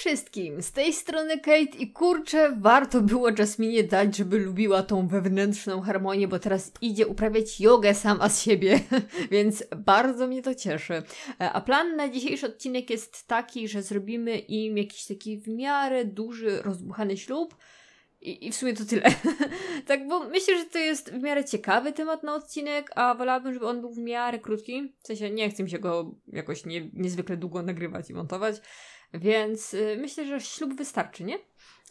wszystkim, z tej strony Kate i kurczę, warto było Jasminie dać, żeby lubiła tą wewnętrzną harmonię, bo teraz idzie uprawiać jogę sama z siebie, więc bardzo mnie to cieszy. A plan na dzisiejszy odcinek jest taki, że zrobimy im jakiś taki w miarę duży, rozbuchany ślub. I w sumie to tyle. Tak, bo myślę, że to jest w miarę ciekawy temat na odcinek, a wolałabym, żeby on był w miarę krótki. W sensie nie chcę mi się go jakoś niezwykle długo nagrywać i montować, więc myślę, że ślub wystarczy, nie?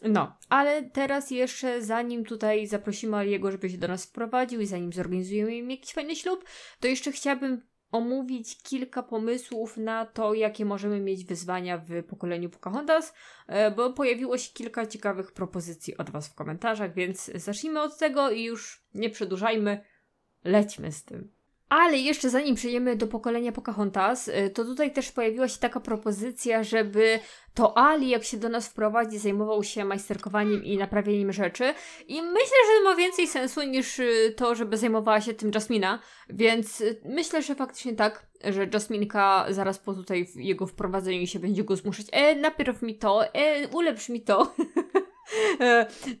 No, ale teraz jeszcze zanim tutaj zaprosimy Aliego, żeby się do nas wprowadził i zanim zorganizujemy im jakiś fajny ślub, to jeszcze chciałabym omówić kilka pomysłów na to, jakie możemy mieć wyzwania w pokoleniu Pocahontas, bo pojawiło się kilka ciekawych propozycji od Was w komentarzach, więc zacznijmy od tego i już nie przedłużajmy, lećmy z tym. Ale jeszcze zanim przejdziemy do pokolenia Pocahontas, to tutaj też pojawiła się taka propozycja, żeby to Ali, jak się do nas wprowadzi, zajmował się majsterkowaniem i naprawieniem rzeczy. I myślę, że to ma więcej sensu niż to, żeby zajmowała się tym Jasmina, więc myślę, że faktycznie tak, że Jasminka zaraz po tutaj jego wprowadzeniu się będzie go zmuszać. Napierw mi to, ulepsz mi to.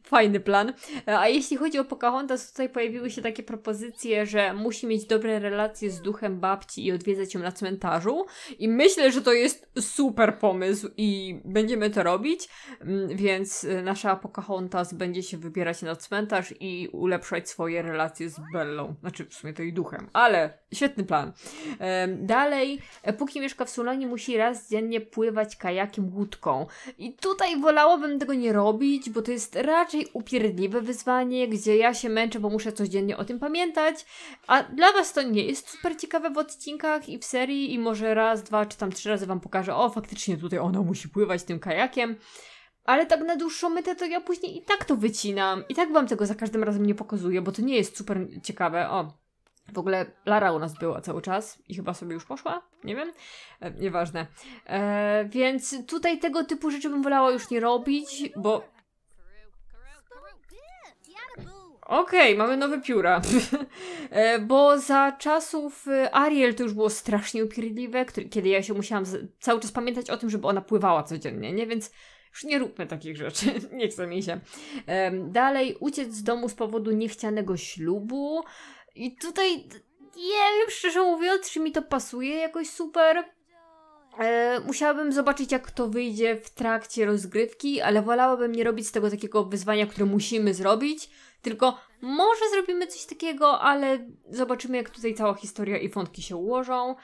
Fajny plan. A jeśli chodzi o Pocahontas, tutaj pojawiły się takie propozycje, że musi mieć dobre relacje z duchem babci i odwiedzać ją na cmentarzu. I myślę, że to jest super pomysł i będziemy to robić, więc nasza Pocahontas będzie się wybierać na cmentarz i ulepszać swoje relacje z Bellą. Znaczy w sumie to i duchem, ale świetny plan. Dalej, póki mieszka w Sulani, musi raz dziennie pływać kajakiem łódką. I tutaj wolałabym tego nie robić, bo to jest raczej upierdliwe wyzwanie, gdzie ja się męczę, bo muszę codziennie o tym pamiętać, a dla Was to nie jest super ciekawe w odcinkach i w serii i może raz, dwa czy tam trzy razy Wam pokażę, o faktycznie tutaj ona musi pływać tym kajakiem, ale tak na dłuższą metę to ja później i tak to wycinam, i tak Wam tego za każdym razem nie pokazuję, bo to nie jest super ciekawe, o. W ogóle Lara u nas była cały czas i chyba sobie już poszła, nie wiem, nieważne. Więc tutaj tego typu rzeczy bym wolała już nie robić, bo okej, mamy nowe pióra, bo za czasów Ariel to już było strasznie upierdliwe, kiedy ja się musiałam cały czas pamiętać o tym, żeby ona pływała codziennie, nie? Więc już nie róbmy takich rzeczy, nie chce mi się. Dalej, uciec z domu z powodu niechcianego ślubu i tutaj, nie wiem, szczerze mówiąc, czy mi to pasuje jakoś super. Musiałabym zobaczyć, jak to wyjdzie w trakcie rozgrywki, ale wolałabym nie robić z tego takiego wyzwania, które musimy zrobić, tylko może zrobimy coś takiego, ale zobaczymy, jak tutaj cała historia i wątki się ułożą.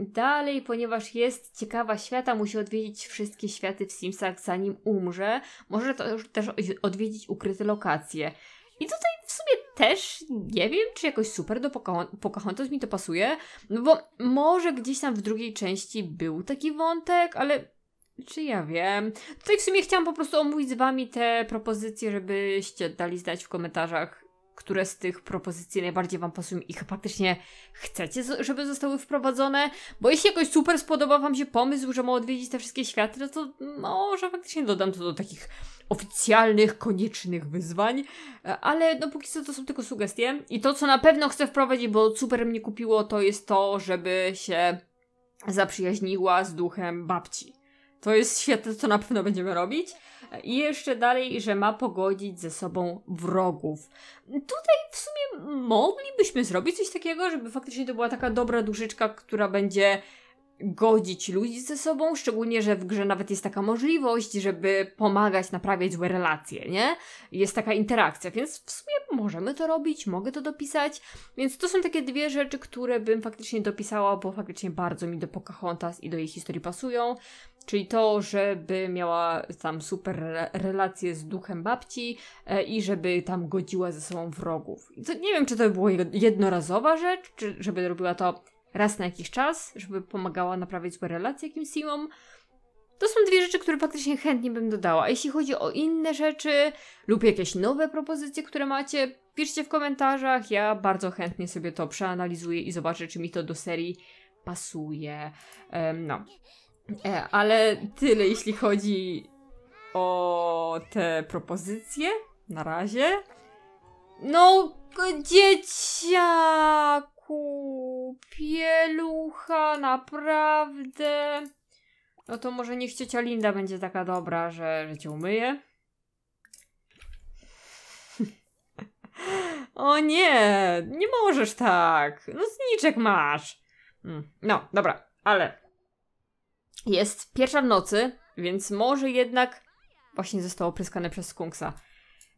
Dalej, ponieważ jest ciekawa świata, musi odwiedzić wszystkie światy w Simsach, zanim umrze. Może też odwiedzić ukryte lokacje. I tutaj w sumie też nie wiem, czy jakoś super do Pocahontas mi to pasuje, no bo może gdzieś tam w drugiej części był taki wątek, ale czy ja wiem? Tutaj w sumie chciałam po prostu omówić z Wami te propozycje, żebyście dali znać w komentarzach, które z tych propozycji najbardziej Wam pasują i faktycznie chcecie, żeby zostały wprowadzone, bo jeśli jakoś super spodoba Wam się pomysł, że ma odwiedzić te wszystkie światy, no to może faktycznie dodam to do takich oficjalnych, koniecznych wyzwań, ale no póki co to są tylko sugestie i to, co na pewno chcę wprowadzić, bo super mnie kupiło, to jest to, żeby się zaprzyjaźniła z duchem babci. To jest świetne, co na pewno będziemy robić. I jeszcze dalej, że ma pogodzić ze sobą wrogów. Tutaj w sumie moglibyśmy zrobić coś takiego, żeby faktycznie to była taka dobra duszyczka, która będzie godzić ludzi ze sobą, szczególnie, że w grze nawet jest taka możliwość, żeby pomagać naprawiać złe relacje, nie? Jest taka interakcja, więc w sumie możemy to robić, mogę to dopisać, więc to są takie dwie rzeczy, które bym faktycznie dopisała, bo faktycznie bardzo mi do Pocahontas i do jej historii pasują, czyli to, żeby miała tam super relacje z duchem babci i żeby tam godziła ze sobą wrogów. I to, nie wiem, czy to by była jednorazowa rzecz, czy żeby robiła to raz na jakiś czas, żeby pomagała naprawiać złe relacje jakimś simom. To są dwie rzeczy, które faktycznie chętnie bym dodała. A jeśli chodzi o inne rzeczy lub jakieś nowe propozycje, które macie, piszcie w komentarzach. Ja bardzo chętnie sobie to przeanalizuję i zobaczę, czy mi to do serii pasuje. No. Ale tyle, jeśli chodzi o te propozycje. Na razie. No, dzieciaku! Pielucha, naprawdę. No to może niech ciocia Linda będzie taka dobra, że cię umyje. O nie, nie możesz tak. No zniczek masz. No, dobra, ale jest 1:00 w nocy, więc może jednak właśnie zostało opryskane przez skunksa.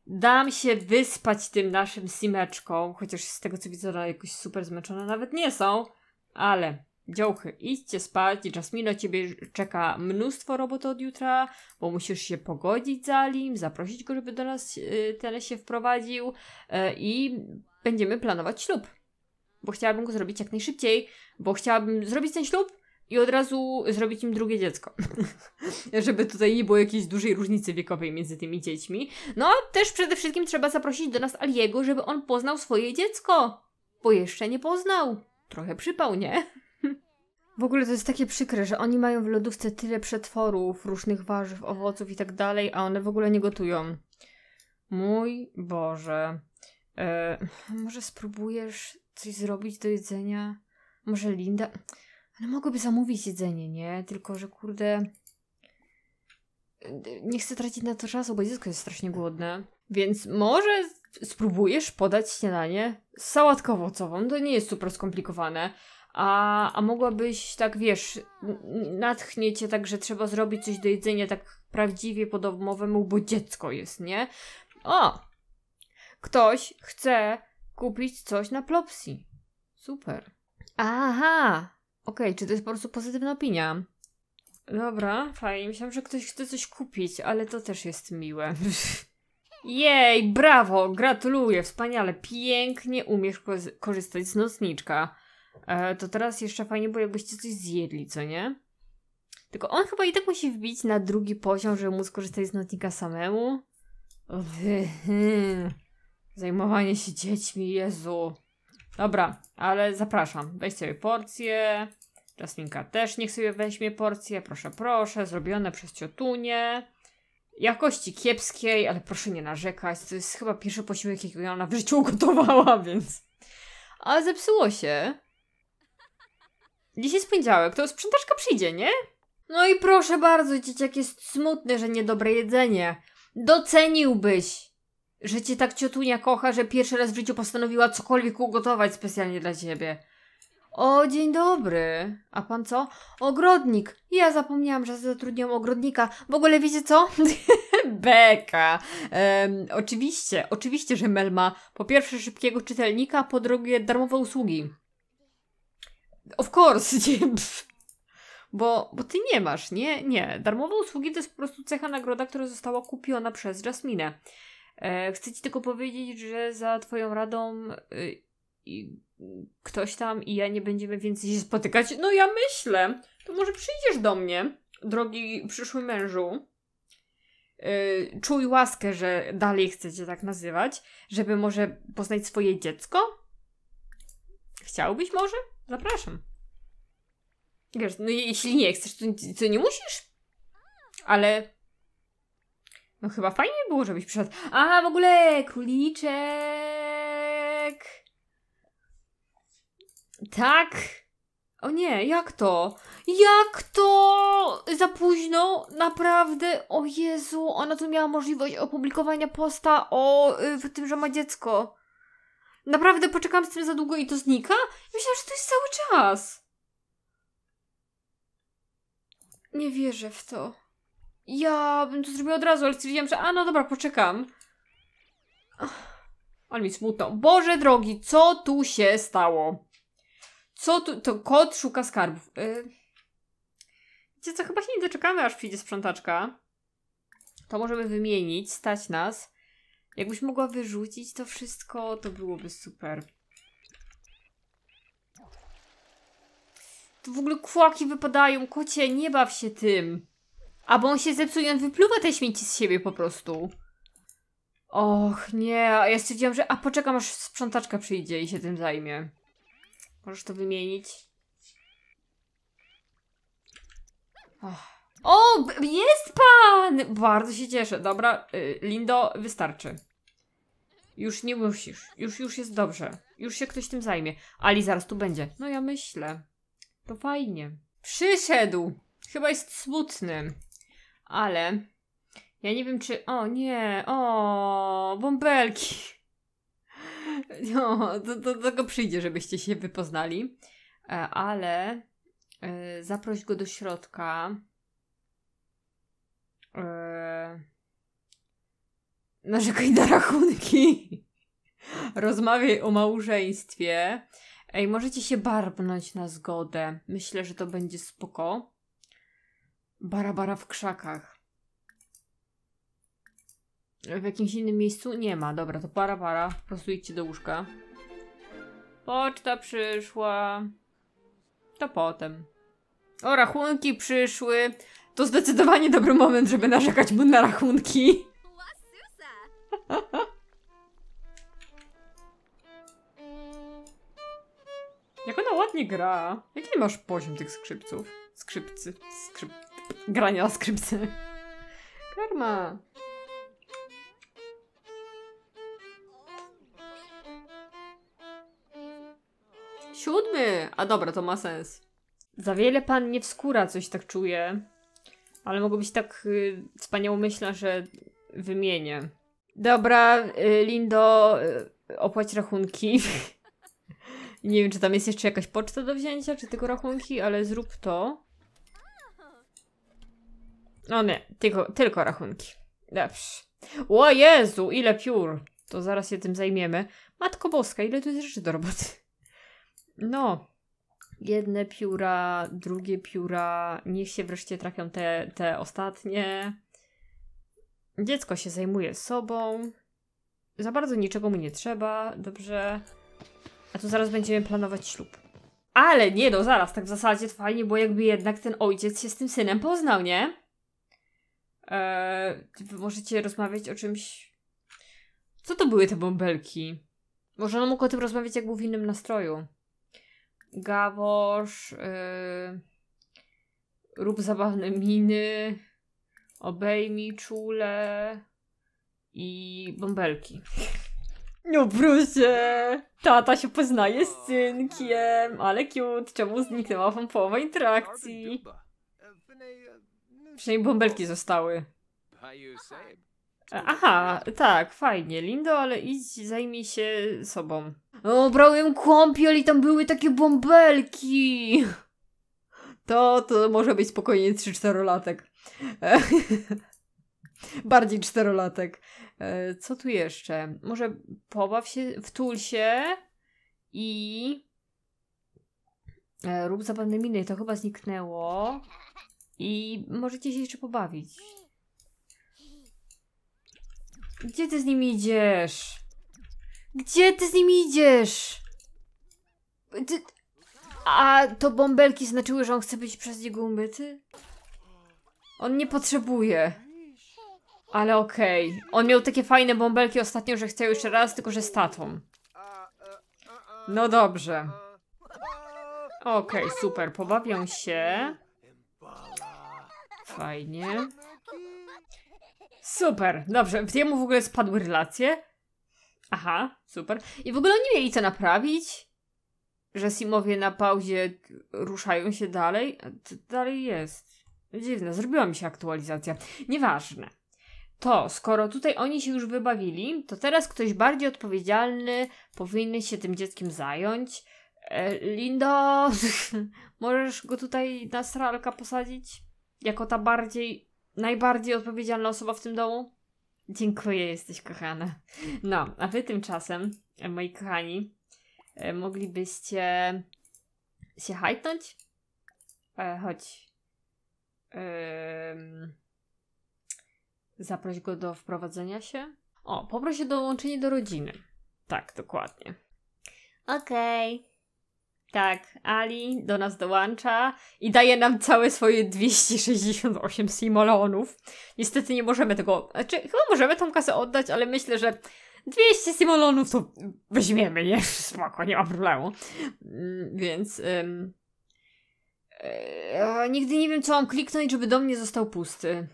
Dam się wyspać tym naszym simeczkom, chociaż z tego co widzę, jakoś super zmęczone nawet nie są, ale dziołchy, idźcie spać. Jasmino, ciebie czeka mnóstwo roboty od jutra, bo musisz się pogodzić z Alim, zaprosić go, żeby do nas ten się wprowadził i będziemy planować ślub. Bo chciałabym go zrobić jak najszybciej, bo chciałabym zrobić ten ślub i od razu zrobić im drugie dziecko. Żeby tutaj nie było jakiejś dużej różnicy wiekowej między tymi dziećmi. No też przede wszystkim trzeba zaprosić do nas Aliego, żeby on poznał swoje dziecko. Bo jeszcze nie poznał. Trochę przypał, nie? W ogóle to jest takie przykre, że oni mają w lodówce tyle przetworów, różnych warzyw, owoców i tak dalej, a one w ogóle nie gotują. Mój Boże. Może spróbujesz coś zrobić do jedzenia? Może Linda... Ale mogłyby zamówić jedzenie, nie? Tylko, że kurde... Nie chcę tracić na to czasu, bo dziecko jest strasznie głodne. Więc może spróbujesz podać śniadanie sałatkowo-owocową. To nie jest super skomplikowane. A mogłabyś tak, wiesz, natchnie cię tak, że trzeba zrobić coś do jedzenia tak prawdziwie po domowemu, bo dziecko jest, nie? O! Ktoś chce kupić coś na Plopsi. Super. Aha! Okej, czy to jest po prostu pozytywna opinia? Dobra, fajnie. Myślałam, że ktoś chce coś kupić, ale to też jest miłe. Jej, brawo! Gratuluję! Wspaniale! Pięknie umiesz korzystać z nocniczka. To teraz jeszcze fajnie, bo jakbyście coś zjedli, co nie? Tylko on chyba i tak musi wbić na 2. poziom, żeby móc korzystać z nocnika samemu. Zajmowanie się dziećmi, Jezu. Dobra, ale zapraszam. Weź sobie porcję. Jasminka też niech sobie weźmie porcję. Proszę, proszę. Zrobione przez ciotunię. Jakości kiepskiej, ale proszę nie narzekać. To jest chyba pierwszy posiłek, jaki ona w życiu ugotowała, więc... Ale zepsuło się. Dzisiaj jest poniedziałek, to sprzątaczka przyjdzie, nie? No i proszę bardzo, dzieciak jest smutny, że niedobre jedzenie. Doceniłbyś, że cię tak ciotunia kocha, że pierwszy raz w życiu postanowiła cokolwiek ugotować specjalnie dla ciebie. O, dzień dobry. A pan co? Ogrodnik. Ja zapomniałam, że zatrudniłam ogrodnika. W ogóle wiecie co? Beka. Oczywiście, że Mel ma po pierwsze szybkiego czytelnika, a po drugie darmowe usługi. Of course. Bo ty nie masz, nie? Nie. Darmowe usługi to jest po prostu cecha, nagroda, która została kupiona przez Jasminę. Chcę ci tylko powiedzieć, że za twoją radą ktoś tam i ja nie będziemy więcej się spotykać. No ja myślę, to może przyjdziesz do mnie, drogi przyszły mężu. Czuj łaskę, że dalej chcę cię tak nazywać, żeby może poznać swoje dziecko? Chciałbyś może? Zapraszam. Wiesz, no jeśli nie chcesz, to nie musisz. Ale... No chyba fajnie było, żebyś przyszedł. A w ogóle króliczek. Tak. O nie, jak to? Jak to? Za późno? Naprawdę? O Jezu, ona tu miała możliwość opublikowania posta o tym, że ma dziecko. Naprawdę poczekam z tym za długo i to znika? Myślałam, że to jest cały czas. Nie wierzę w to. Ja bym to zrobiła od razu, ale stwierdziłam, że a no dobra, poczekam. Ale mi smutno. Boże drogi, co tu się stało? Co tu... To kot szuka skarbów. Wiecie co, chyba się nie doczekamy, aż przyjdzie sprzątaczka. To możemy wymienić, stać nas. Jakbyś mogła wyrzucić to wszystko, to byłoby super. Tu w ogóle kłaki wypadają. Kocie, nie baw się tym. A bo on się zepsuł i on wypluwa te śmieci z siebie po prostu. Och nie, a ja stwierdziłam, że... A poczekam, aż sprzątaczka przyjdzie i się tym zajmie. Możesz to wymienić. Och. O, jest pan! Bardzo się cieszę. Dobra, Lindo, wystarczy. Już nie musisz. Już jest dobrze. Już się ktoś tym zajmie. Ali zaraz tu będzie. No ja myślę. To fajnie. Przyszedł! Chyba jest smutny, ale ja nie wiem czy... O nie, o bąbelki. No, do tego przyjdzie, żebyście się wypoznali, ale zaproś go do środka. Narzekaj na rachunki. Rozmawiaj o małżeństwie. Ej, możecie się barbnąć na zgodę. Myślę, że to będzie spoko. Bara w krzakach. W jakimś innym miejscu? Nie ma. Dobra, to bara. Po prostu idźcie do łóżka. Poczta przyszła. To potem. O, rachunki przyszły. To zdecydowanie dobry moment, żeby narzekać mu na rachunki. Jak ona ładnie gra. Jaki masz poziom tych skrzypców? Grania na skrzypce. Karma. Siódmy. A dobra, to ma sens. Za wiele pan nie wskóra, coś tak czuję. Ale mogę być tak wspaniałomyślna, że wymienię. Dobra, Lindo, opłać rachunki. Nie wiem, czy tam jest jeszcze jakaś poczta do wzięcia, czy tylko rachunki, ale zrób to. No nie, tylko rachunki. Dobrze. O Jezu, ile piór! To zaraz się tym zajmiemy. Matko Boska, ile tu jest rzeczy do roboty? No. Jedne pióra, drugie pióra. Niech się wreszcie trafią te ostatnie. Dziecko się zajmuje sobą. Za bardzo niczego mu nie trzeba. Dobrze. A tu zaraz będziemy planować ślub. Ale nie, no zaraz, tak w zasadzie to fajnie, bo jakby jednak ten ojciec się z tym synem poznał, nie? Wy możecie rozmawiać o czymś... Co to były te bąbelki? Może on mógł o tym rozmawiać, jak był w innym nastroju. Gawosz... Rób zabawne miny... Obejmij czule... I bąbelki. No proszę! Tata się poznaje z synkiem! Ale cute! Czemu zniknęła wam połowa interakcji? Przynajmniej bąbelki zostały. Aha, tak, fajnie. Lindo, ale idź, zajmij się sobą. O, brałem kąpiel i tam były takie bąbelki! To może być spokojnie 3-4-latek. Bardziej 4-latek. Co tu jeszcze? Może pobaw się, wtul się i rób zabawne miny. To chyba zniknęło. I możecie się jeszcze pobawić. Gdzie ty z nimi idziesz? Gdzie ty z nimi idziesz? A to bąbelki znaczyły, że on chce być przez niego umyty? On nie potrzebuje. Ale okej. On miał takie fajne bąbelki ostatnio, że chciał jeszcze raz, tylko że z tatą. No dobrze. Okej, super. Pobawią się. Fajnie. Super. Dobrze. W jemu w ogóle spadły relacje. Aha, super. I w ogóle nie mieli co naprawić. Że Simowie na pauzie ruszają się dalej. Dalej jest. Dziwne. Zrobiła mi się aktualizacja. Nieważne. To, skoro tutaj oni się już wybawili, to teraz ktoś bardziej odpowiedzialny powinien się tym dzieckiem zająć. Lindo, możesz go tutaj na sralka posadzić? Jako ta najbardziej odpowiedzialna osoba w tym domu? Dziękuję, jesteś kochana. No, a wy tymczasem, moi kochani, moglibyście się hajtnąć? Chodź. Zaproś go do wprowadzenia się. O, poproś o dołączenie do rodziny. Tak, dokładnie. Okej. Tak, Ali do nas dołącza i daje nam całe swoje 268 simolonów. Niestety nie możemy tego... Znaczy, chyba możemy tą kasę oddać, ale myślę, że 200 simolonów to weźmiemy, nie? Spoko, nie ma problemu. Więc... nigdy nie wiem, co mam kliknąć, żeby dom nie został pusty.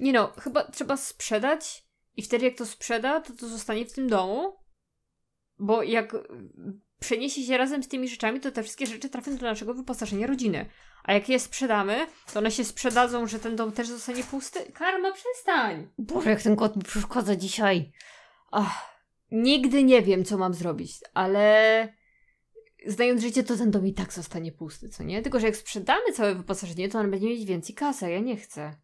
Nie no, chyba trzeba sprzedać i wtedy jak to sprzeda, to zostanie w tym domu. Bo jak przeniesie się razem z tymi rzeczami, to te wszystkie rzeczy trafią do naszego wyposażenia rodziny. A jak je sprzedamy, to one się sprzedadzą, że ten dom też zostanie pusty. Karma, przestań! Boże, jak ten kot mi przeszkadza dzisiaj. Ach, nigdy nie wiem, co mam zrobić, ale znając życie, to ten dom i tak zostanie pusty, co nie? Tylko że jak sprzedamy całe wyposażenie, to on będzie mieć więcej kasy, a ja nie chcę.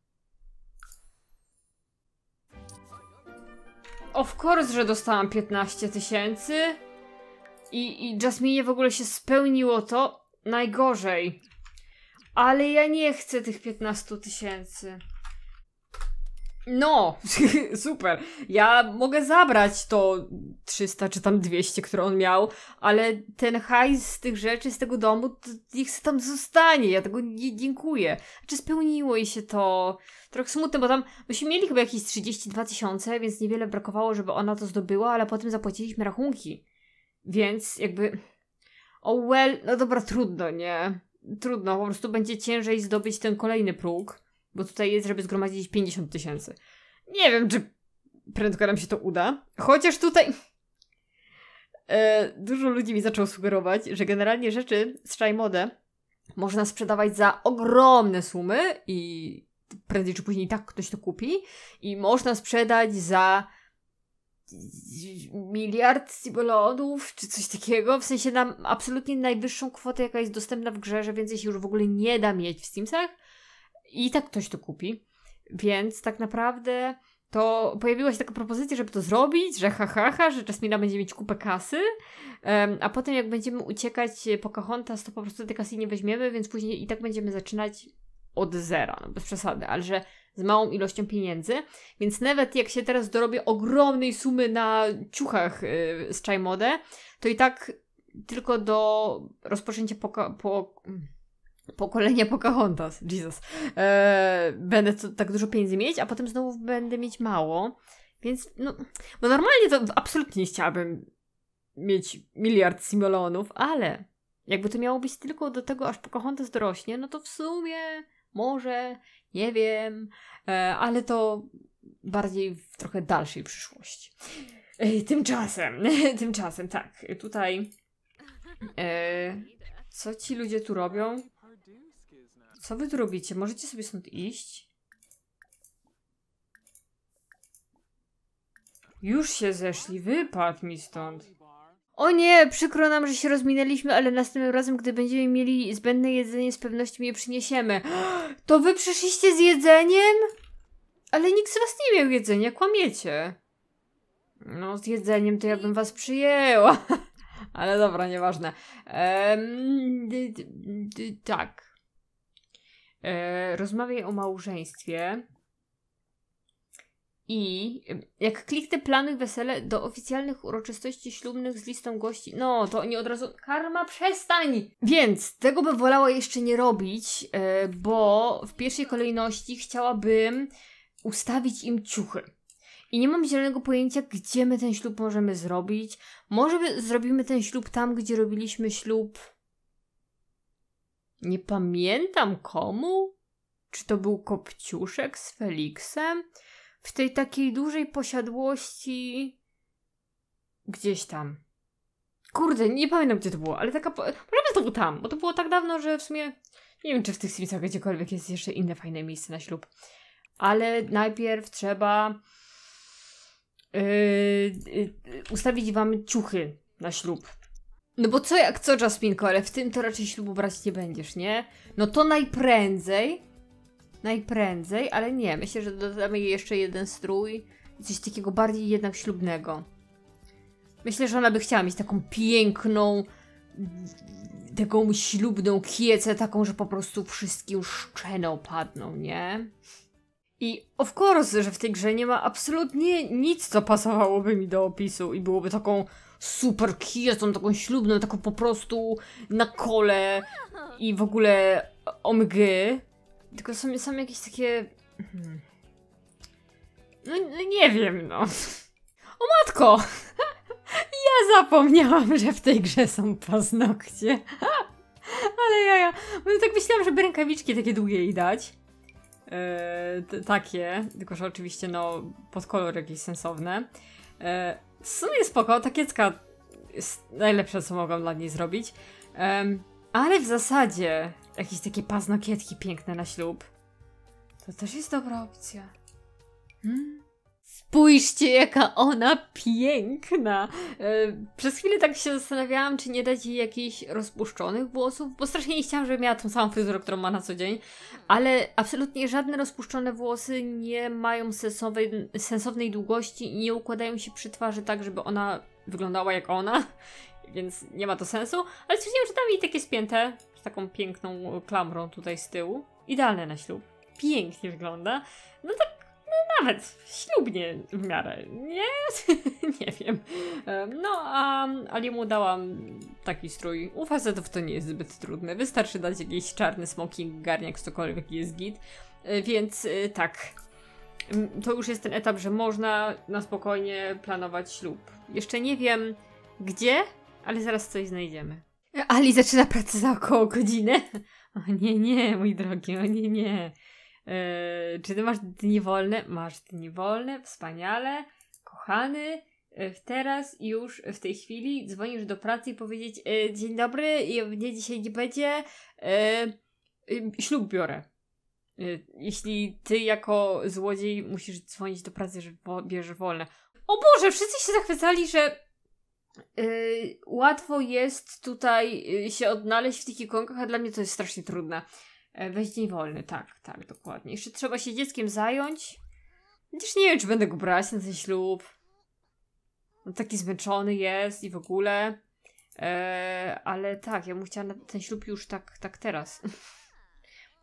Of course, że dostałam 15 000. I Jasmine w ogóle się spełniło to najgorzej. Ale ja nie chcę tych 15 000. No, super. Ja mogę zabrać to 300 czy tam 200, które on miał, ale ten hajs z tych rzeczy, z tego domu, to niech se tam zostanie. Ja tego nie dziękuję. Znaczy spełniło jej się to. Trochę smutne, bo tam myśmy mieli chyba jakieś 32 000, więc niewiele brakowało, żeby ona to zdobyła, ale potem zapłaciliśmy rachunki. Więc jakby... Oh well, no dobra, trudno, nie? Trudno, po prostu będzie ciężej zdobyć ten kolejny próg, bo tutaj jest, żeby zgromadzić 50 000. Nie wiem, czy prędko nam się to uda, chociaż tutaj dużo ludzi mi zaczęło sugerować, że generalnie rzeczy z Chimodę można sprzedawać za ogromne sumy i prędzej czy później tak ktoś to kupi i można sprzedać za 1 miliard cibolonów, czy coś takiego, w sensie na absolutnie najwyższą kwotę, jaka jest dostępna w grze, że więcej się już w ogóle nie da mieć w Simsach i tak ktoś to kupi, więc tak naprawdę to pojawiła się taka propozycja, żeby to zrobić, że że Jasmina będzie mieć kupę kasy, a potem jak będziemy uciekać Pocahontas, to po prostu tej kasy nie weźmiemy, więc później i tak będziemy zaczynać od zera, no bez przesady, ale że z małą ilością pieniędzy, więc nawet jak się teraz dorobię ogromnej sumy na ciuchach z Chimodę, to i tak tylko do rozpoczęcia pokolenia Pocahontas, Jesus, będę tak dużo pieniędzy mieć, a potem znowu będę mieć mało, więc no, bo normalnie to absolutnie nie chciałabym mieć 1 miliard simolonów, ale jakby to miało być tylko do tego, aż Pocahontas dorośnie, no to w sumie może... Nie wiem, ale to bardziej w trochę dalszej przyszłości. Tymczasem, tak, tutaj co ci ludzie tu robią? Co wy tu robicie? Możecie sobie stąd iść? Już się zeszli, wypadł mi stąd. O nie, przykro nam, że się rozminęliśmy, ale następnym razem, gdy będziemy mieli zbędne jedzenie, z pewnością je przyniesiemy. To wy przyszliście z jedzeniem? Ale nikt z was nie miał jedzenia, kłamiecie. No, z jedzeniem to ja bym was przyjęła. Ale dobra, nieważne. Tak. Rozmawiaj o małżeństwie. I jak kliknę planuj wesele do oficjalnych uroczystości ślubnych z listą gości, no to oni od razu... Karma, przestań! Więc tego bym wolała jeszcze nie robić, bo w pierwszej kolejności chciałabym ustawić im ciuchy. I nie mam zielonego pojęcia, gdzie my ten ślub możemy zrobić. Może zrobimy ten ślub tam, gdzie robiliśmy ślub... Nie pamiętam komu? Czy to był Kopciuszek z Feliksem? W tej takiej dużej posiadłości... Gdzieś tam. Kurde, nie pamiętam, gdzie to było, ale taka... Może to było tam, bo to było tak dawno, że w sumie... Nie wiem, czy w tych Simsach gdziekolwiek jest jeszcze inne fajne miejsce na ślub. Ale najpierw trzeba... ustawić wam ciuchy na ślub. No bo co jak co, Jasminko, ale w tym to raczej ślubu brać nie będziesz, nie? No to najprędzej... Najprędzej, ale nie. Myślę, że dodamy jeszcze jeden strój. Coś takiego bardziej jednak ślubnego. Myślę, że ona by chciała mieć taką piękną, taką ślubną kiecę, taką, że po prostu wszystkim szczeny opadną, nie? I of course, że w tej grze nie ma absolutnie nic, co pasowałoby mi do opisu i byłoby taką super kiecą, taką ślubną, taką po prostu na kole i w ogóle omgy. Tylko są jakieś takie... No nie wiem, no. O matko! Ja zapomniałam, że w tej grze są paznokcie. Ale ja... Bo ja tak myślałam, żeby rękawiczki takie długie jej dać. Takie. Tylko że oczywiście, no, pod kolor jakieś sensowne. W sumie spoko, ta kiecka jest najlepsze, co mogłam dla niej zrobić. Ale w zasadzie jakieś takie paznokietki piękne na ślub to też jest dobra opcja. Spójrzcie, jaka ona piękna! Przez chwilę tak się zastanawiałam, czy nie dać jej jakichś rozpuszczonych włosów, bo strasznie nie chciałam, żeby miała tą samą fryzurę, którą ma na co dzień, ale absolutnie żadne rozpuszczone włosy nie mają sensownej długości i nie układają się przy twarzy tak, żeby ona wyglądała jak ona, więc nie ma to sensu, ale stwierdziłam, że dam jej takie spięte, z taką piękną klamrą tutaj z tyłu. Idealne na ślub. Pięknie wygląda. No tak. Nawet ślubnie w miarę, nie? Nie wiem. No, a Aliemu dałam taki strój. U facetów to nie jest zbyt trudne. Wystarczy dać jakiś czarny smoking, garniak, cokolwiek jest git. Więc tak, to już jest ten etap, że można na spokojnie planować ślub. Jeszcze nie wiem gdzie, ale zaraz coś znajdziemy. Ali zaczyna pracę za około godzinę. O nie, nie, mój drogi, o nie, nie. Czy ty masz dni wolne? Masz dni wolne, wspaniale, kochany, teraz już w tej chwili dzwonisz do pracy i powiedzieć dzień dobry, mnie dzisiaj nie będzie, ślub biorę. Jeśli ty jako złodziej musisz dzwonić do pracy, że bierzesz wolne. O Boże, wszyscy się zachwycali, że łatwo jest tutaj się odnaleźć w tych ikonkach, a dla mnie to jest strasznie trudne. Weź dzień wolny, tak, tak, dokładnie. Jeszcze trzeba się dzieckiem zająć. Chociaż nie wiem, czy będę go brać na ten ślub. On taki zmęczony jest i w ogóle. Ale tak, ja bym chciała na ten ślub już tak teraz.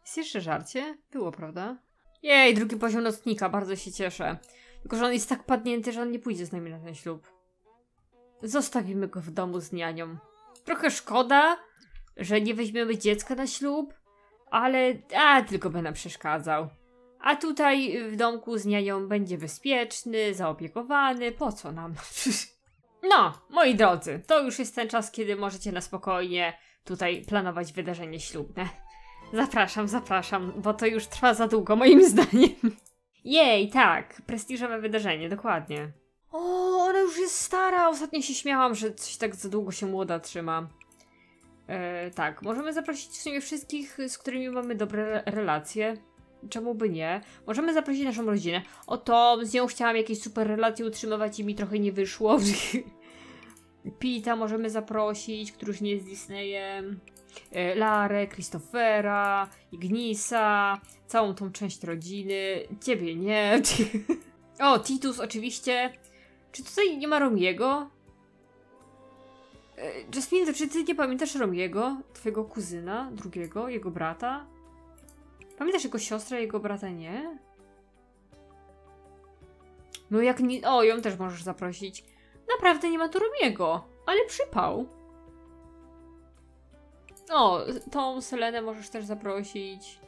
Jest jeszcze żarcie? Było, prawda? Jej, drugi poziom nocnika, bardzo się cieszę. Tylko, że on jest tak padnięty, że on nie pójdzie z nami na ten ślub. Zostawimy go w domu z nianią. Trochę szkoda, że nie weźmiemy dziecka na ślub. Ale, tylko będę przeszkadzał. A tutaj w domku z nianią będzie bezpieczny, zaopiekowany, po co nam? No, moi drodzy, to już jest ten czas, kiedy możecie na spokojnie tutaj planować wydarzenie ślubne. Zapraszam, zapraszam, bo to już trwa za długo, moim zdaniem. Jej, tak, prestiżowe wydarzenie, dokładnie. O, ona już jest stara, ostatnio się śmiałam, że coś tak za długo się młoda trzyma. Tak, możemy zaprosić w sumie wszystkich, z którymi mamy dobre relacje. Czemu by nie? Możemy zaprosić naszą rodzinę. Oto, z nią chciałam jakieś super relacje utrzymywać i mi trochę nie wyszło. Pita możemy zaprosić, który już nie jest Disneyem. Larę, Christophera, Ignisa, całą tą część rodziny. Ciebie nie. O, Titus oczywiście. Czy tutaj nie ma Romiego? Jasmine, to czy ty nie pamiętasz Romiego? Twojego kuzyna, drugiego, jego brata? Pamiętasz jego siostrę, jego brata nie? No jak nie... O, ją też możesz zaprosić. Naprawdę nie ma tu Romiego, ale przypał. O, tą Selenę możesz też zaprosić.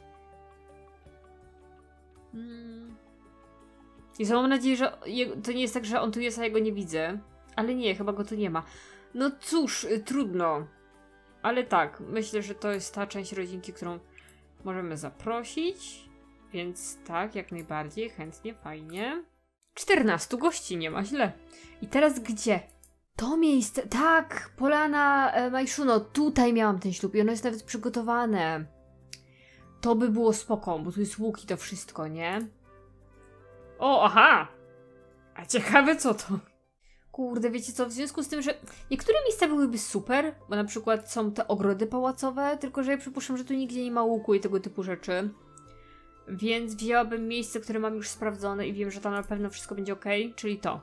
I mam nadzieję, że to nie jest tak, że on tu jest, a ja go nie widzę. Ale nie, chyba go tu nie ma. No cóż, trudno. Ale tak, myślę, że to jest ta część rodzinki, którą możemy zaprosić. Więc tak, jak najbardziej, chętnie, fajnie. 14 gości, nie ma źle. I teraz gdzie? To miejsce, tak, Polana Majszuno, tutaj miałam ten ślub i ono jest nawet przygotowane. To by było spoko, bo tu jest łuk i to wszystko, nie? O, aha! A ciekawe co to? Kurde, wiecie co, w związku z tym, że niektóre miejsca byłyby super, bo na przykład są te ogrody pałacowe, tylko że ja przypuszczam, że tu nigdzie nie ma łuku i tego typu rzeczy. Więc wzięłabym miejsce, które mam już sprawdzone i wiem, że tam na pewno wszystko będzie ok, czyli to.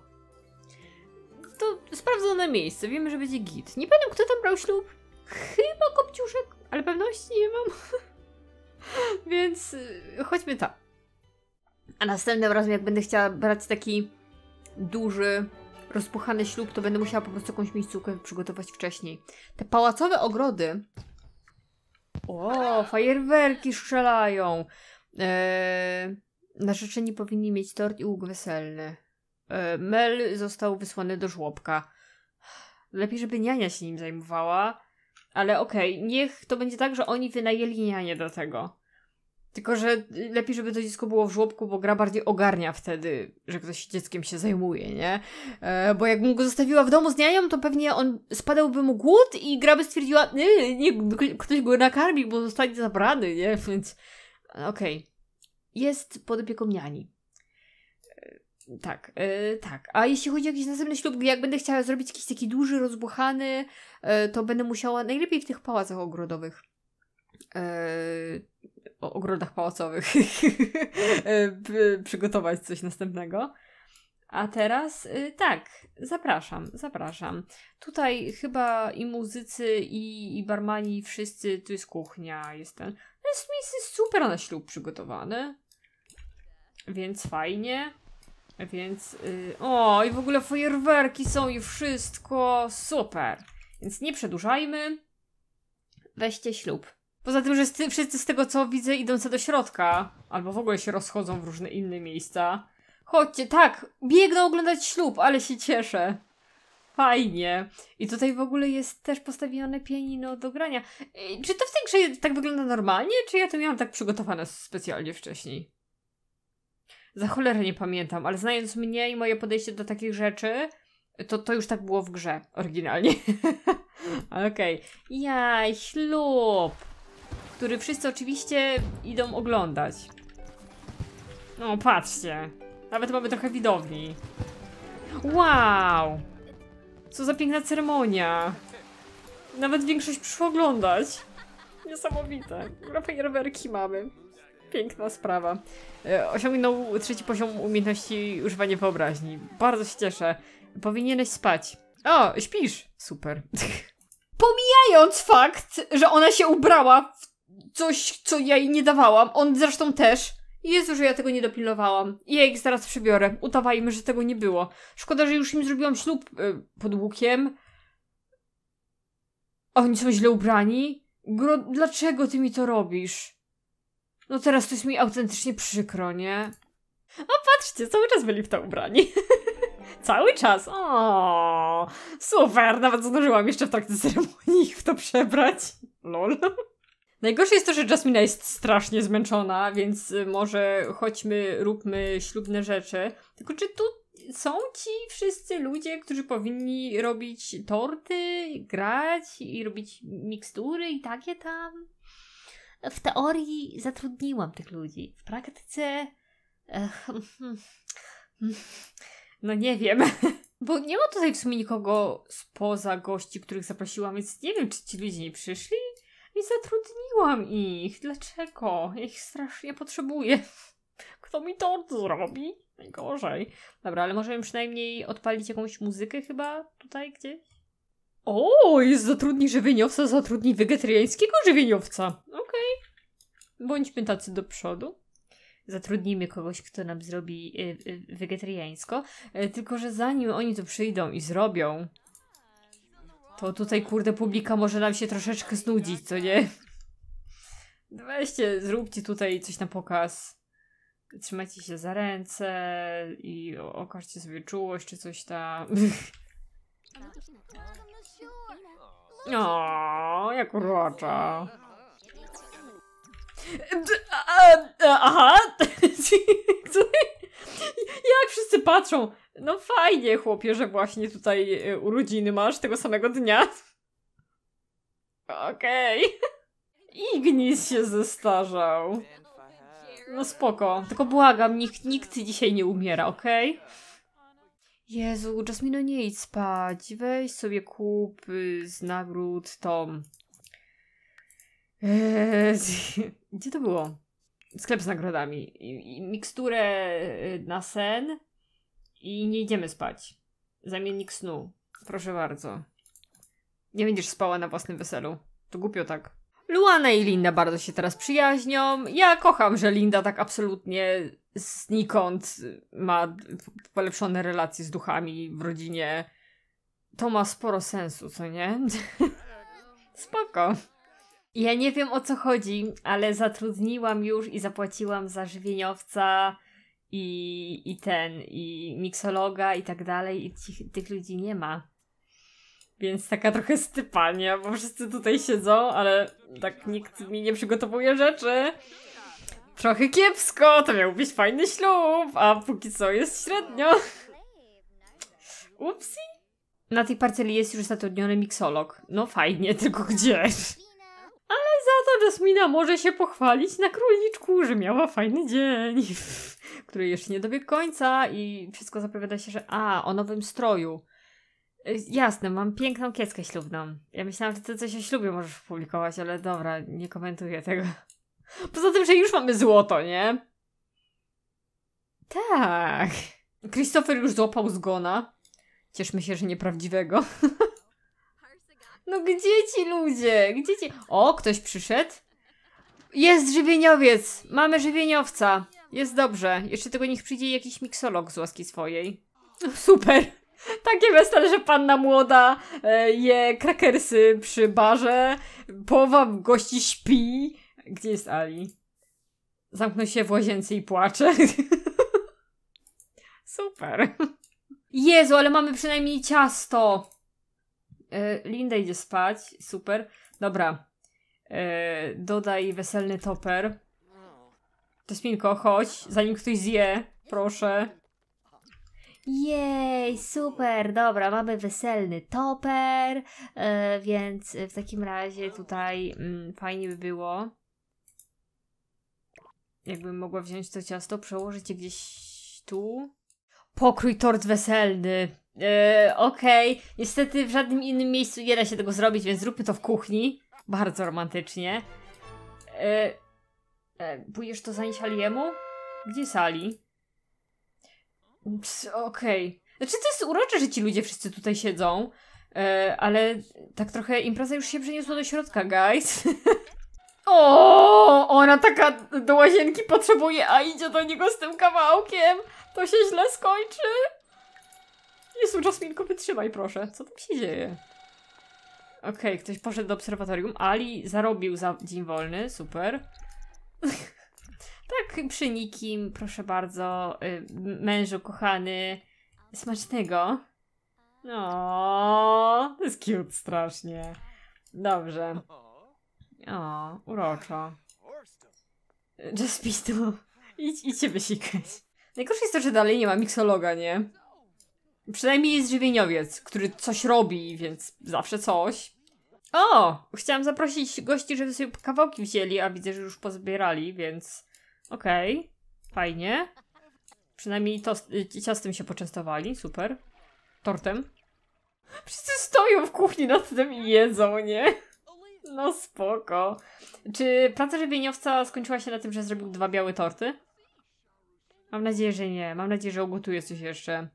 To sprawdzone miejsce, wiemy, że będzie git. Nie pamiętam, kto tam brał ślub? Chyba Kopciuszek, ale pewności nie mam. Więc chodźmy tam. A następnym razem, jak będę chciała brać taki duży... rozpuchany ślub, to będę musiała po prostu jakąś miejscówkę przygotować wcześniej. Te pałacowe ogrody. O, fajerwerki strzelają. Narzeczeni powinni mieć tort i łuk weselny. Mel został wysłany do żłobka. Lepiej, żeby niania się nim zajmowała. Ale okej, niech to będzie tak, że oni wynajęli nianię do tego. Tylko że lepiej, żeby to dziecko było w żłobku, bo gra bardziej ogarnia wtedy, że ktoś dzieckiem się zajmuje, nie? Bo jakbym go zostawiła w domu z nianią, to pewnie on spadałby mu głód i gra by stwierdziła, nie, ktoś go nakarmi, bo zostanie zabrany, nie? Więc okej. Jest pod opieką niani. Tak, tak. A jeśli chodzi o jakiś następny ślub, jak będę chciała zrobić jakiś taki duży, rozbuchany, to będę musiała najlepiej w tych pałacach ogrodowych. O ogrodach pałacowych przygotować coś następnego. A teraz tak, zapraszam. Tutaj chyba i muzycy, i barmani, wszyscy, tu jest kuchnia, jest ten. No jest miejsce super na ślub przygotowane. Więc fajnie. Więc, o, i w ogóle fajerwerki są i wszystko, super. Więc nie przedłużajmy. Weźcie ślub. Poza tym, że wszyscy z tego co widzę idą co do środka, albo w ogóle się rozchodzą w różne inne miejsca. Chodźcie, tak, biegną oglądać ślub, ale się cieszę. Fajnie. I tutaj w ogóle jest też postawione pianino do grania. Czy to w tej grze tak wygląda normalnie, czy ja to miałam tak przygotowane specjalnie wcześniej? Za cholerę nie pamiętam, ale znając mnie i moje podejście do takich rzeczy, to już tak było w grze oryginalnie. Okej. Jaj, ślub, który wszyscy oczywiście idą oglądać. No patrzcie, nawet mamy trochę widowni. Wow, co za piękna ceremonia. Nawet większość przyszła oglądać. Niesamowite, fajerwerki mamy. Piękna sprawa. Osiągnął 3. poziom umiejętności używania wyobraźni. Bardzo się cieszę. Powinieneś spać. O, śpisz. Super. Pomijając fakt, że ona się ubrała w coś, co ja jej nie dawałam. On zresztą też. Jezu, że ja tego nie dopilnowałam. Ja ich zaraz przybiorę. Udawajmy, że tego nie było. Szkoda, że już im zrobiłam ślub pod łukiem. Oni są źle ubrani. Dlaczego ty mi to robisz? No teraz to jest mi autentycznie przykro, nie? O, patrzcie, cały czas byli w to ubrani. Cały czas. O, super, nawet zdążyłam jeszcze w trakcie ceremonii ich w to przebrać. Lol. Najgorsze jest to, że Jasmina jest strasznie zmęczona, więc może chodźmy, róbmy ślubne rzeczy. Tylko czy tu są ci wszyscy ludzie, którzy powinni robić torty, grać i robić mikstury i takie tam? W teorii zatrudniłam tych ludzi. W praktyce... No nie wiem. Bo nie ma tutaj w sumie nikogo spoza gości, których zaprosiłam, więc nie wiem, czy ci ludzie nie przyszli. I zatrudniłam ich. Dlaczego? Ja ich strasznie potrzebuję. Kto mi to zrobi? Najgorzej. Dobra, ale możemy przynajmniej odpalić jakąś muzykę chyba tutaj gdzieś. O, jest zatrudni żywieniowca, zatrudni wegetariańskiego żywieniowca. Bądźmy tacy do przodu. Zatrudnijmy kogoś, kto nam zrobi wegetariańsko. Tylko że zanim oni to przyjdą i zrobią, to tutaj kurde publika może nam się troszeczkę znudzić, co nie? Weźcie, zróbcie tutaj coś na pokaz. Trzymajcie się za ręce i okażcie sobie czułość czy coś tam. O, jak urocza. Aha! Jak wszyscy patrzą? No fajnie, chłopie, że właśnie tutaj urodziny masz tego samego dnia. Okej. Ignis się zestarzał. No spoko. Tylko błagam, nikt dzisiaj nie umiera, okej? Jezu, Jasmino, nie idź spać. Weź sobie kup z nagród Tom. Gdzie to było? Sklep z nagrodami. I miksturę na sen i nie idziemy spać. Zamiennik snu. Proszę bardzo. Nie będziesz spała na własnym weselu. To głupio tak. Luana i Linda bardzo się teraz przyjaźnią. Ja kocham, że Linda tak absolutnie znikąd ma polepszone relacje z duchami w rodzinie. To ma sporo sensu, co nie? Spoko. Ja nie wiem o co chodzi, ale zatrudniłam już i zapłaciłam za żywieniowca i miksologa i tak dalej i tych ludzi nie ma. Więc taka trochę stypa, nie? Bo wszyscy tutaj siedzą, ale tak nikt mi nie przygotowuje rzeczy. Trochę kiepsko, to miał być fajny ślub, a póki co jest średnio. Upsi. Na tej parceli jest już zatrudniony miksolog. No fajnie, tylko gdzie? Ale za to Jasmina może się pochwalić na króliczku, że miała fajny dzień, który jeszcze nie dobiegł końca i wszystko zapowiada się, że o nowym stroju. Jasne, mam piękną kieckę ślubną. Ja myślałam, że ty coś o ślubie możesz publikować, ale dobra, nie komentuję tego. Poza tym, że już mamy złoto, nie? Tak. Christopher już złapał zgona. Cieszmy się, że nieprawdziwego. No gdzie ci ludzie? Gdzie ci... O, ktoś przyszedł. Jest żywieniowiec. Mamy żywieniowca. Jest dobrze. Jeszcze tego niech przyjdzie jakiś miksolog z łaski swojej. Super. Takie wesele, że panna młoda je krakersy przy barze. Połowa gości śpi. Gdzie jest Ali? Zamknął się w łazience i płacze. Super. Jezu, ale mamy przynajmniej ciasto. Linda idzie spać. Super. Dobra. Dodaj weselny toper. Jasminko, chodź. Zanim ktoś zje, proszę. Jej, super, dobra, mamy weselny toper, więc w takim razie tutaj fajnie by było, jakbym mogła wziąć to ciasto, przełożyć je gdzieś tu. Pokrój tort weselny. Okej, niestety w żadnym innym miejscu nie da się tego zrobić, więc zróbmy to w kuchni. Bardzo romantycznie. Pójdziesz to zanieść Aliemu? Gdzie jest Ali? Okej. Znaczy to jest urocze, że ci ludzie wszyscy tutaj siedzą, ale tak trochę impreza już się przeniosła do środka, guys. O, ona taka do łazienki potrzebuje, a idzie do niego z tym kawałkiem. To się źle skończy. Jezu, Jasminko, wytrzymaj proszę. Co tam się dzieje? Okej, ktoś poszedł do obserwatorium. Ali zarobił za dzień wolny, super. Tak, przy nikim, proszę bardzo, mężu kochany, smacznego. O, to jest cute strasznie. Dobrze. O, uroczo. Jaspistu, idź się wysikać. Najgorsze jest to, że dalej nie ma miksologa, nie? Przynajmniej jest żywieniowiec, który coś robi, więc zawsze coś. O, chciałam zaprosić gości, żeby sobie kawałki wzięli, a widzę, że już pozbierali, więc... Okej, fajnie. Przynajmniej ciastem się poczęstowali, super. Tortem. Wszyscy stoją w kuchni nad tym i jedzą, nie? No spoko. Czy praca żywieniowca skończyła się na tym, że zrobił 2 białe torty? Mam nadzieję, że nie. Mam nadzieję, że ugotuje coś jeszcze.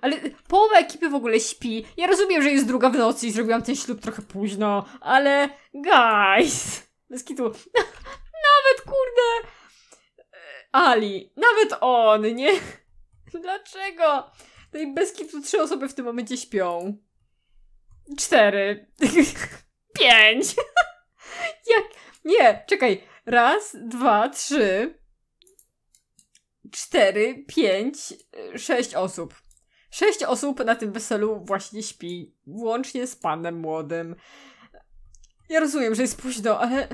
Ale połowa ekipy w ogóle śpi. Ja rozumiem, że jest 2 w nocy i zrobiłam ten ślub trochę późno, ale... Guys! Bez kitu. Nawet kurde... Ali, nawet on, nie? Dlaczego? No i bez kitu 3 osoby w tym momencie śpią. 4. 5. Jak? Nie, czekaj. 1, 2, 3, 4, 5, 6 osób. 6 osób na tym weselu właśnie śpi. Łącznie z panem młodym. Ja rozumiem, że jest późno, ale...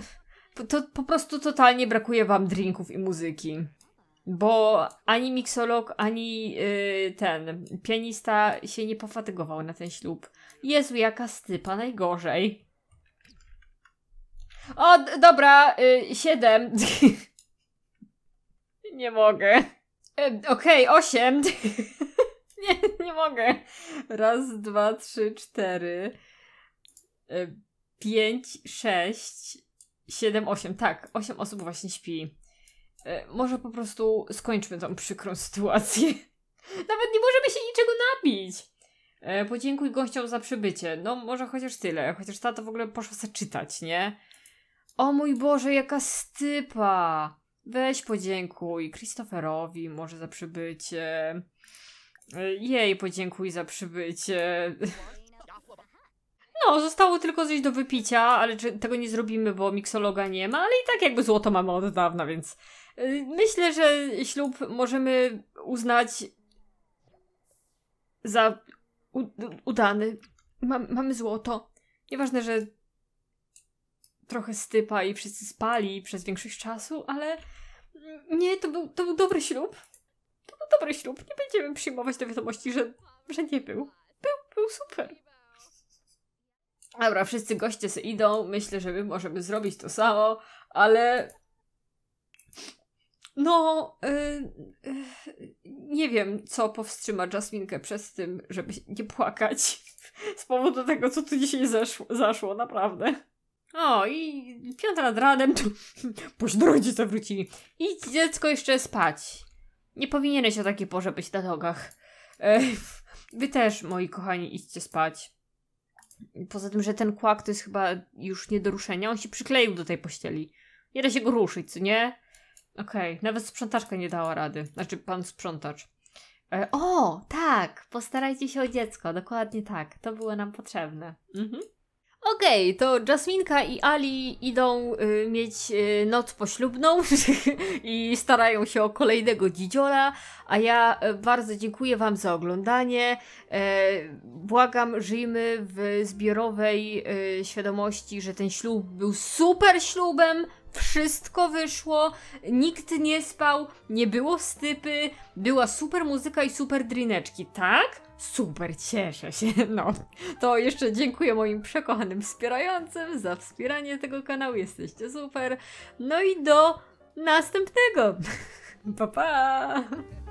To po prostu totalnie brakuje wam drinków i muzyki. Bo ani miksolog, ani ten pianista się nie pofatygował na ten ślub. Jezu, jaka stypa, najgorzej. O, dobra, 7. Nie mogę. Okej, 8. Nie mogę. 1, 2, 3, 4, 5, 6, 7, 8, tak, 8 osób właśnie śpi. Może po prostu skończmy tą przykrą sytuację. Nawet nie możemy się niczego napić. Podziękuj gościom za przybycie. No może chociaż tyle, chociaż ta to w ogóle poszła sobie czytać, nie? O mój Boże, jaka stypa. Weź podziękuj Christopherowi może za przybycie. Jej podziękuj za przybycie. No, zostało tylko coś do wypicia, ale tego nie zrobimy, bo miksologa nie ma, ale i tak jakby złoto mamy od dawna, więc myślę, że ślub możemy uznać za udany. Mamy złoto. Nieważne, że trochę stypa i wszyscy spali przez większość czasu, ale Nie, to był dobry ślub. To był dobry ślub. Nie będziemy przyjmować do wiadomości, że nie był. Był super. Dobra, wszyscy goście se idą. Myślę, że my możemy zrobić to samo, ale... No, nie wiem, co powstrzyma Jasminkę przed tym, żeby nie płakać z powodu tego, co tu dzisiaj zaszło, naprawdę. O, i 5 nad ranem, pozdrowicie, co wrócili. I dziecko jeszcze spać. Nie powinieneś o takiej porze być na nogach. Wy też, moi kochani, idźcie spać. Poza tym, że ten kłak to jest chyba już nie do ruszenia. On się przykleił do tej pościeli. Nie da się go ruszyć, co nie? Okej, nawet sprzątaczka nie dała rady. Znaczy, pan sprzątacz. O, tak! Postarajcie się o dziecko. Dokładnie tak. To było nam potrzebne. Okej, to Jasminka i Ali idą mieć noc poślubną i starają się o kolejnego dzidziola, a ja bardzo dziękuję wam za oglądanie. Błagam, żyjmy w zbiorowej świadomości, że ten ślub był super ślubem. Wszystko wyszło, nikt nie spał, nie było stypy, była super muzyka i super drineczki, tak? Super, cieszę się, no. To jeszcze dziękuję moim przekochanym wspierającym za wspieranie tego kanału, jesteście super. No i do następnego. Pa, pa!